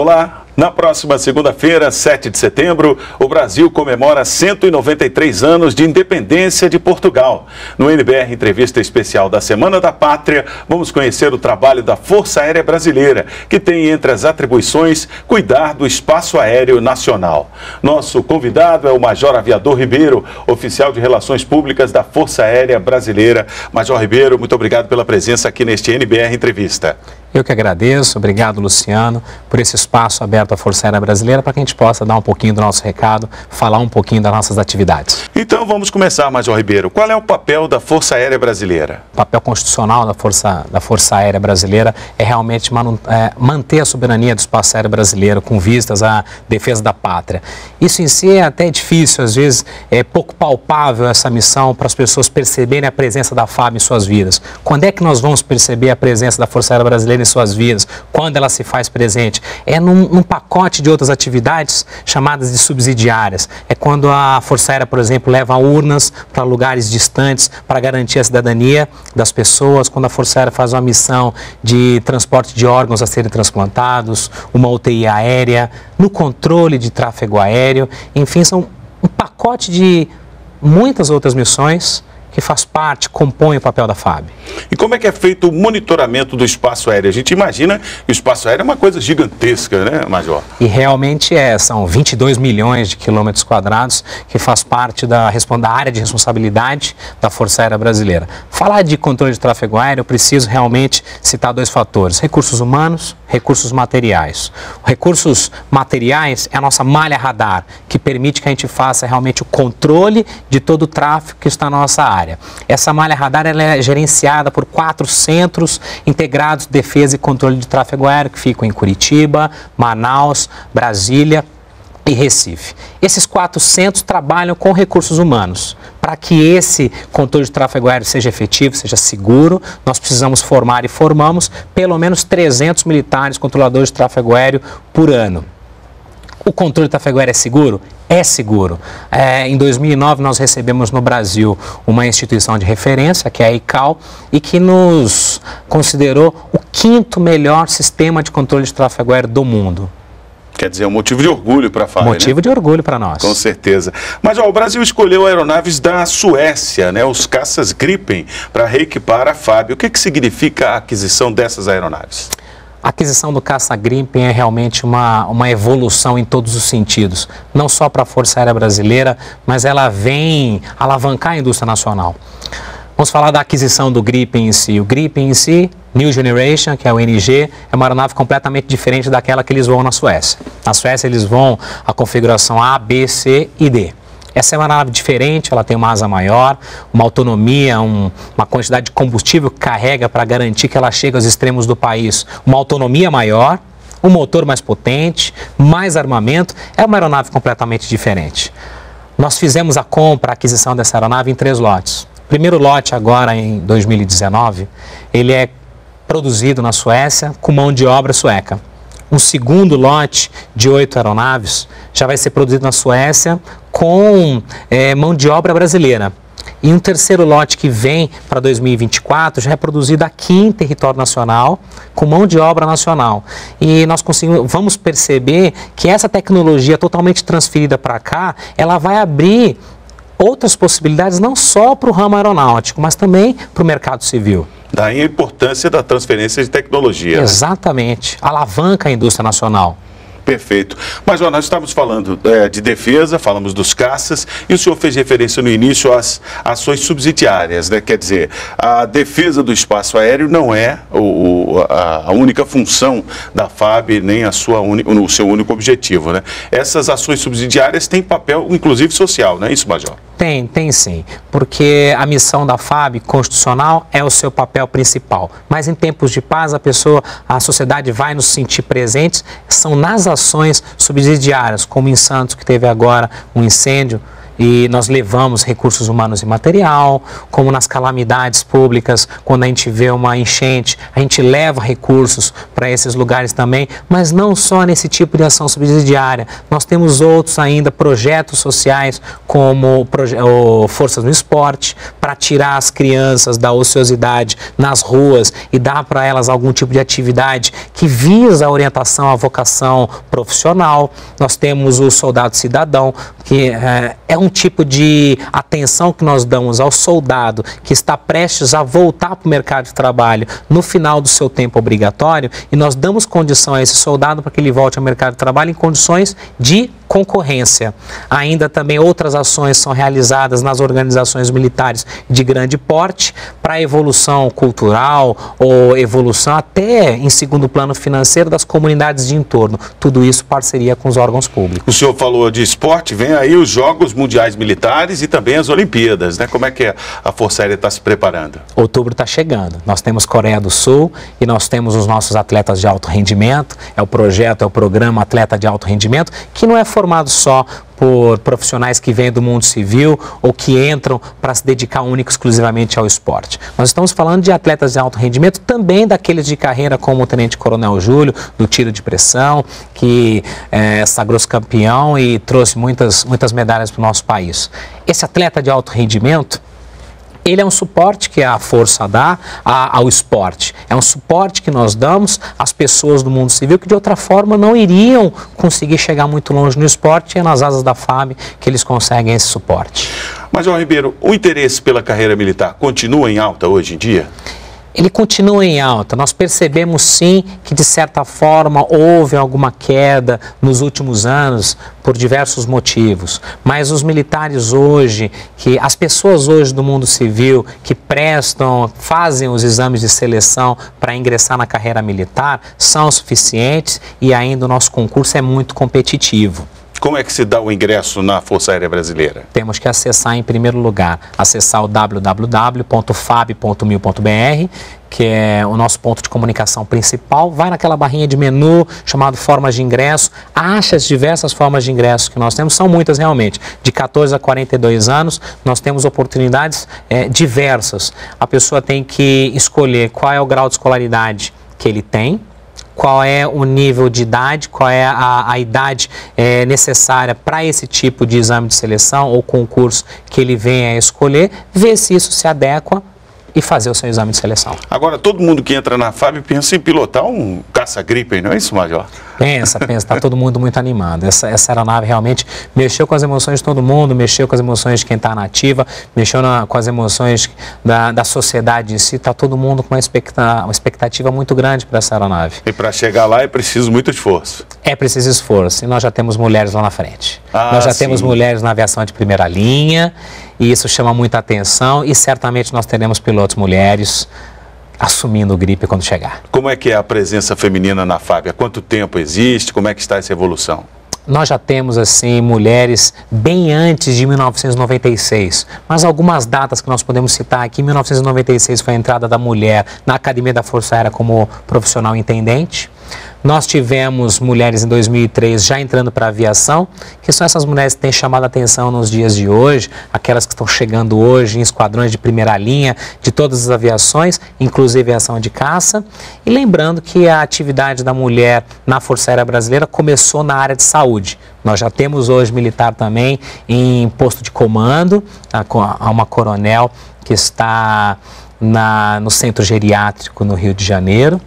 Olá! Na próxima segunda-feira, 7 de setembro, o Brasil comemora 193 anos de independência de Portugal. No NBR Entrevista Especial da Semana da Pátria, vamos conhecer o trabalho da Força Aérea Brasileira, que tem entre as atribuições cuidar do espaço aéreo nacional. Nosso convidado é o Major Aviador Ribeiro, oficial de Relações Públicas da Força Aérea Brasileira. Major Ribeiro, muito obrigado pela presença aqui neste NBR Entrevista. Eu que agradeço, obrigado Luciano, por esse espaço aberto à Força Aérea Brasileira, para que a gente possa dar um pouquinho do nosso recado, falar um pouquinho das nossas atividades. Então vamos começar, Major Ribeiro. Qual é o papel da Força Aérea Brasileira? O papel constitucional da Força Aérea Brasileira é realmente manter a soberania do espaço aéreo brasileiro com vistas à defesa da pátria. Isso em si é até difícil, às vezes é pouco palpável essa missão para as pessoas perceberem a presença da FAB em suas vidas. Quando é que nós vamos perceber a presença da Força Aérea Brasileira em suas vidas, quando ela se faz presente? É num pacote de outras atividades chamadas de subsidiárias. É quando a Força Aérea, por exemplo, leva urnas para lugares distantes para garantir a cidadania das pessoas, quando a Força Aérea faz uma missão de transporte de órgãos a serem transplantados, uma UTI aérea, no controle de tráfego aéreo, enfim, são um pacote de muitas outras missões que faz parte, compõe o papel da FAB. E como é que é feito o monitoramento do espaço aéreo? A gente imagina que o espaço aéreo é uma coisa gigantesca, né, Major? E realmente é, são 22 milhões de quilômetros quadrados que faz parte da área de responsabilidade da Força Aérea Brasileira. Falar de controle de tráfego aéreo, eu preciso realmente citar dois fatores: recursos humanos, recursos materiais. Recursos materiais é a nossa malha radar, que permite que a gente faça realmente o controle de todo o tráfego que está na nossa área. Essa malha radar ela é gerenciada por 4 centros integrados de defesa e controle de tráfego aéreo, que ficam em Curitiba, Manaus, Brasília e Recife. Esses 4 centros trabalham com recursos humanos. Para que esse controle de tráfego aéreo seja efetivo, seja seguro, nós precisamos formar e formamos pelo menos 300 militares controladores de tráfego aéreo por ano. O controle de tráfego aéreo é seguro? É seguro. Em 2009 nós recebemos no Brasil uma instituição de referência, que é a ICAO, e que nos considerou o 5º melhor sistema de controle de tráfego aéreo do mundo. Quer dizer, é um motivo de orgulho para a FAB, motivo de orgulho para nós. Com certeza. Mas ó, o Brasil escolheu aeronaves da Suécia, né, os caças Gripen, para reequipar a FAB. O que significa a aquisição dessas aeronaves? A aquisição do caça Gripen é realmente uma evolução em todos os sentidos, não só para a Força Aérea Brasileira, mas ela vem alavancar a indústria nacional. Vamos falar da aquisição do Gripen em si. O Gripen em si, New Generation, que é o NG, é uma aeronave completamente diferente daquela que eles voam na Suécia. Na Suécia eles voam a configuração A, B, C e D. Essa é uma aeronave diferente, ela tem uma asa maior, uma autonomia, uma quantidade de combustível que carrega para garantir que ela chega aos extremos do país. Uma autonomia maior, um motor mais potente, mais armamento, é uma aeronave completamente diferente. Nós fizemos a compra, a aquisição dessa aeronave em 3 lotes. O primeiro lote agora em 2019, ele é produzido na Suécia com mão de obra sueca. Um segundo lote de 8 aeronaves já vai ser produzido na Suécia com mão de obra brasileira. E um terceiro lote que vem para 2024 já é produzido aqui em território nacional, com mão de obra nacional. E nós vamos perceber que essa tecnologia totalmente transferida para cá, ela vai abrir outras possibilidades não só para o ramo aeronáutico, mas também para o mercado civil. Daí a importância da transferência de tecnologia. Exatamente. Né? Alavanca a indústria nacional. Perfeito. Mas, ó, nós estamos falando de defesa, falamos dos caças, e o senhor fez referência no início às ações subsidiárias, né? Quer dizer, a defesa do espaço aéreo não é a única função da FAB, nem o seu único objetivo, né? Essas ações subsidiárias têm papel, inclusive, social, não é isso, Major? Tem sim, porque a missão da FAB constitucional é o seu papel principal, mas em tempos de paz a sociedade vai nos sentir presentes, são nas ações subsidiárias, como em Santos, que teve agora um incêndio, E nós levamos recursos humanos e material, como nas calamidades públicas, quando a gente vê uma enchente, a gente leva recursos para esses lugares também, mas não só nesse tipo de ação subsidiária. Nós temos outros ainda, projetos sociais, como Forças no Esporte, para tirar as crianças da ociosidade nas ruas e dar para elas algum tipo de atividade que visa a orientação à vocação profissional. Nós temos o Soldado Cidadão, que é um tipo de atenção que nós damos ao soldado que está prestes a voltar para o mercado de trabalho no final do seu tempo obrigatório, e nós damos condição a esse soldado para que ele volte ao mercado de trabalho em condições de concorrência. Ainda também outras ações são realizadas nas organizações militares de grande porte para evolução cultural ou evolução até em segundo plano financeiro das comunidades de entorno. Tudo isso parceria com os órgãos públicos. O senhor falou de esporte, vem aí os Jogos Mundiais Militares e também as Olimpíadas, né? Como é que a Força Aérea está se preparando? Outubro está chegando. Nós temos Coreia do Sul e nós temos os nossos atletas de alto rendimento. É o projeto, é o programa Atleta de Alto Rendimento, que não é formado só por profissionais que vêm do mundo civil ou que entram para se dedicar única e exclusivamente ao esporte. Nós estamos falando de atletas de alto rendimento, também daqueles de carreira como o Tenente Coronel Júlio, do tiro de pressão, que sagrou-se campeão e trouxe muitas medalhas para o nosso país. Esse atleta de alto rendimento, ele é um suporte que a Força dá ao esporte. É um suporte que nós damos às pessoas do mundo civil que de outra forma não iriam conseguir chegar muito longe no esporte, e é nas asas da FAB que eles conseguem esse suporte. Major Ribeiro, o interesse pela carreira militar continua em alta hoje em dia? Ele continua em alta. Nós percebemos sim que de certa forma houve alguma queda nos últimos anos por diversos motivos, mas os militares hoje, que as pessoas hoje do mundo civil que prestam, fazem os exames de seleção para ingressar na carreira militar, são suficientes e ainda o nosso concurso é muito competitivo. Como é que se dá o ingresso na Força Aérea Brasileira? Temos que acessar em primeiro lugar, acessar o www.fab.mil.br, que é o nosso ponto de comunicação principal. Vai naquela barrinha de menu chamado formas de ingresso, acha as diversas formas de ingresso que nós temos, são muitas realmente, de 14 a 42 anos, nós temos oportunidades diversas. A pessoa tem que escolher qual é o grau de escolaridade que ele tem, qual é o nível de idade, qual é a idade necessária para esse tipo de exame de seleção ou concurso que ele venha a escolher, ver se isso se adequa e fazer o seu exame de seleção. Agora, todo mundo que entra na FAB pensa em pilotar um caça-Gripen, não é isso, Major? Pensa, está todo mundo muito animado. Essa aeronave realmente mexeu com as emoções de todo mundo, mexeu com as emoções de quem está na ativa, mexeu com as emoções da sociedade em si. Está todo mundo com uma expectativa muito grande para essa aeronave. E para chegar lá é preciso muito esforço. É preciso esforço, e nós já temos mulheres lá na frente. Nós já temos mulheres na aviação de primeira linha, e isso chama muita atenção, e certamente nós teremos pilotos mulheres assumindo o Gripen quando chegar. Como é que é a presença feminina na FAB? Há quanto tempo existe? Como é que está essa evolução? Nós já temos, assim, mulheres bem antes de 1996, mas algumas datas que nós podemos citar aqui: 1996 foi a entrada da mulher na Academia da Força Aérea como profissional intendente. Nós tivemos mulheres em 2003 já entrando para a aviação, que são essas mulheres que têm chamado a atenção nos dias de hoje, aquelas que estão chegando hoje em esquadrões de primeira linha de todas as aviações, inclusive a aviação de caça. E lembrando que a atividade da mulher na Força Aérea Brasileira começou na área de saúde. Nós já temos hoje militar também em posto de comando, há uma coronel que está no centro geriátrico no Rio de Janeiro.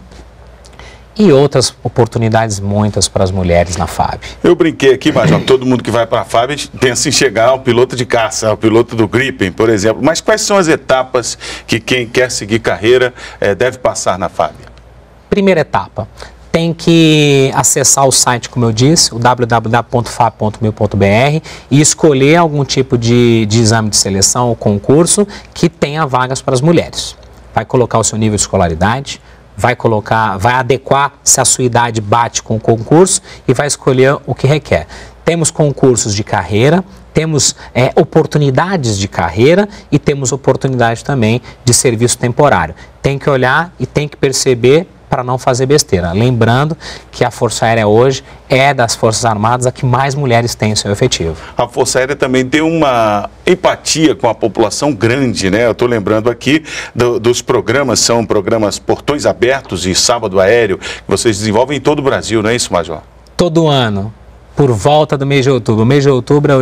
E outras oportunidades muitas para as mulheres na FAB. Eu brinquei aqui, Major, todo mundo que vai para a FAB pensa em chegar ao piloto de caça, ao piloto do Gripen, por exemplo. Mas quais são as etapas que quem quer seguir carreira deve passar na FAB? Primeira etapa, tem que acessar o site, como eu disse, o www.fab.mil.br, e escolher algum tipo de exame de seleção ou concurso que tenha vagas para as mulheres. Vai colocar o seu nível de escolaridade, vai adequar se a sua idade bate com o concurso e vai escolher o que requer. Temos concursos de carreira, temos oportunidades de carreira e temos oportunidade também de serviço temporário. Tem que olhar e tem que perceber para não fazer besteira. Lembrando que a Força Aérea hoje é das Forças Armadas a que mais mulheres têm em seu efetivo. A Força Aérea também tem uma empatia com a população grande, né? Eu estou lembrando aqui dos programas, são programas Portões Abertos e Sábado Aéreo, que vocês desenvolvem em todo o Brasil, não é isso, Major? Todo ano, por volta do mês de outubro. O mês de outubro é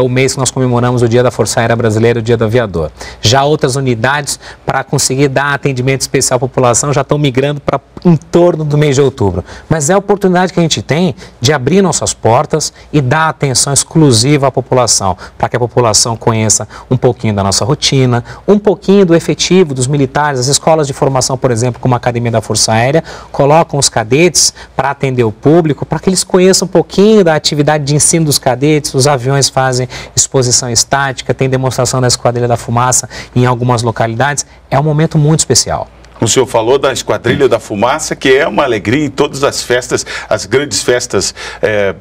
o mês que nós comemoramos o Dia da Força Aérea Brasileira, o Dia do Aviador. Já outras unidades, para conseguir dar atendimento especial à população, já estão migrando para em torno do mês de outubro. Mas é a oportunidade que a gente tem de abrir nossas portas e dar atenção exclusiva à população, para que a população conheça um pouquinho da nossa rotina, um pouquinho do efetivo dos militares. As escolas de formação, por exemplo, como a Academia da Força Aérea, colocam os cadetes para atender o público, para que eles conheçam um pouquinho da atividade de ensino dos cadetes. Os aviões fazem exposição estática, tem demonstração da Esquadrilha da Fumaça em algumas localidades. É um momento muito especial. O senhor falou da Esquadrilha da Fumaça, que é uma alegria em todas as festas, as grandes festas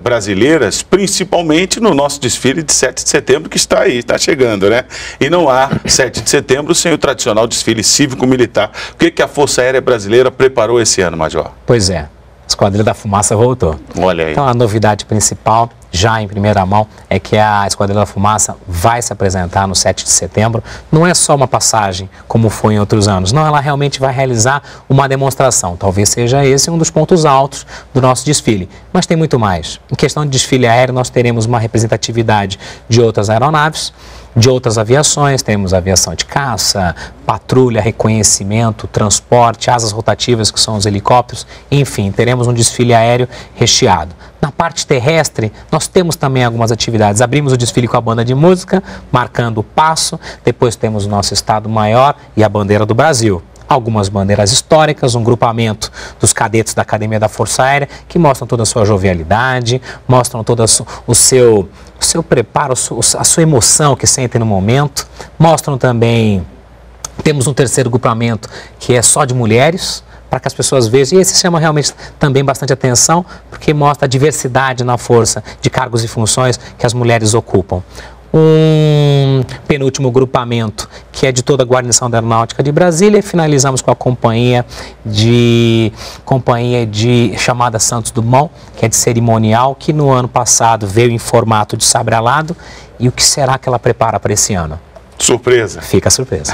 brasileiras, principalmente no nosso desfile de 7 de setembro, que está aí, está chegando, né? E não há 7 de setembro sem o tradicional desfile cívico-militar. O que a Força Aérea Brasileira preparou esse ano, Major? Pois é. A Esquadrilha da Fumaça voltou. Olha aí. Então a novidade principal, já em primeira mão, é que a Esquadrilha da Fumaça vai se apresentar no 7 de setembro. Não é só uma passagem, como foi em outros anos. Não, ela realmente vai realizar uma demonstração. Talvez seja esse um dos pontos altos do nosso desfile. Mas tem muito mais. Em questão de desfile aéreo, nós teremos uma representatividade de outras aeronaves, de outras aviações. Temos aviação de caça, patrulha, reconhecimento, transporte, asas rotativas, que são os helicópteros, enfim, teremos um desfile aéreo recheado. Na parte terrestre, nós temos também algumas atividades. Abrimos o desfile com a banda de música, marcando o passo, depois temos o nosso Estado Maior e a bandeira do Brasil. Algumas bandeiras históricas, um grupamento dos cadetes da Academia da Força Aérea, que mostram toda a sua jovialidade, mostram todo o seu preparo, a sua emoção que sentem no momento. Mostram também, temos um terceiro grupamento que é só de mulheres, para que as pessoas vejam, e esse chama realmente também bastante atenção, porque mostra a diversidade na força de cargos e funções que as mulheres ocupam. Um penúltimo grupamento, que é de toda a guarnição da Aeronáutica de Brasília, e finalizamos com a companhia chamada Santos Dumont, que é de cerimonial, que no ano passado veio em formato de sabre alado. E o que será que ela prepara para esse ano? Surpresa. Fica a surpresa.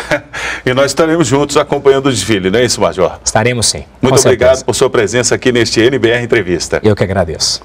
E nós estaremos juntos acompanhando o desfile, não é isso, Major? Estaremos sim. Muito obrigado por sua presença aqui neste NBR Entrevista. Eu que agradeço.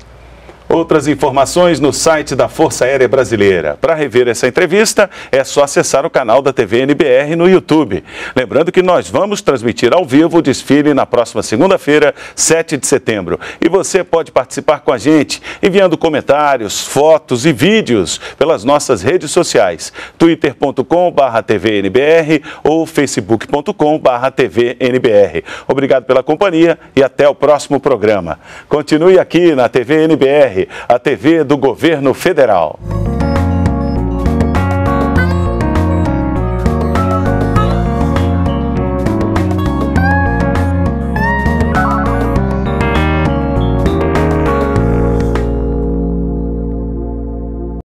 Outras informações no site da Força Aérea Brasileira. Para rever essa entrevista, é só acessar o canal da TVNBR no YouTube. Lembrando que nós vamos transmitir ao vivo o desfile na próxima segunda-feira, 7 de setembro. E você pode participar com a gente, enviando comentários, fotos e vídeos pelas nossas redes sociais, twitter.com/tvnbr ou facebook.com/tvnbr. Obrigado pela companhia e até o próximo programa. Continue aqui na TVNBR. A TV do Governo Federal.